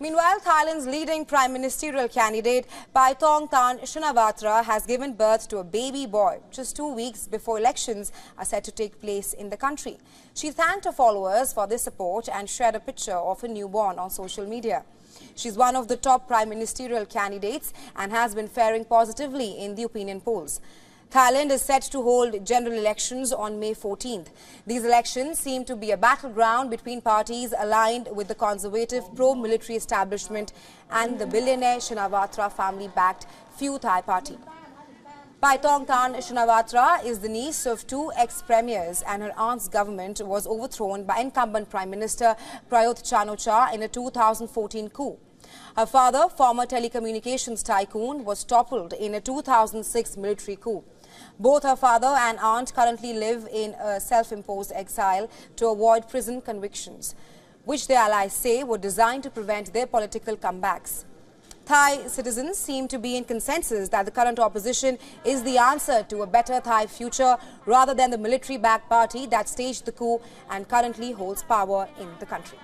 Meanwhile, Thailand's leading prime ministerial candidate, Paetongtarn Shinawatra, has given birth to a baby boy just 2 weeks before elections are set to take place in the country. She thanked her followers for their support and shared a picture of her newborn on social media. She's one of the top prime ministerial candidates and has been faring positively in the opinion polls. Thailand is set to hold general elections on May 14th. These elections seem to be a battleground between parties aligned with the conservative pro-military establishment and the billionaire Shinawatra family-backed Pheu Thai party. Paetongtarn Shinawatra is the niece of two ex-premiers, and her aunt's government was overthrown by incumbent Prime Minister Prayuth Chan-o-Cha in a 2014 coup. Her father, former telecommunications tycoon, was toppled in a 2006 military coup. Both her father and aunt currently live in a self-imposed exile to avoid prison convictions, which their allies say were designed to prevent their political comebacks. Thai citizens seem to be in consensus that the current opposition is the answer to a better Thai future rather than the military-backed party that staged the coup and currently holds power in the country.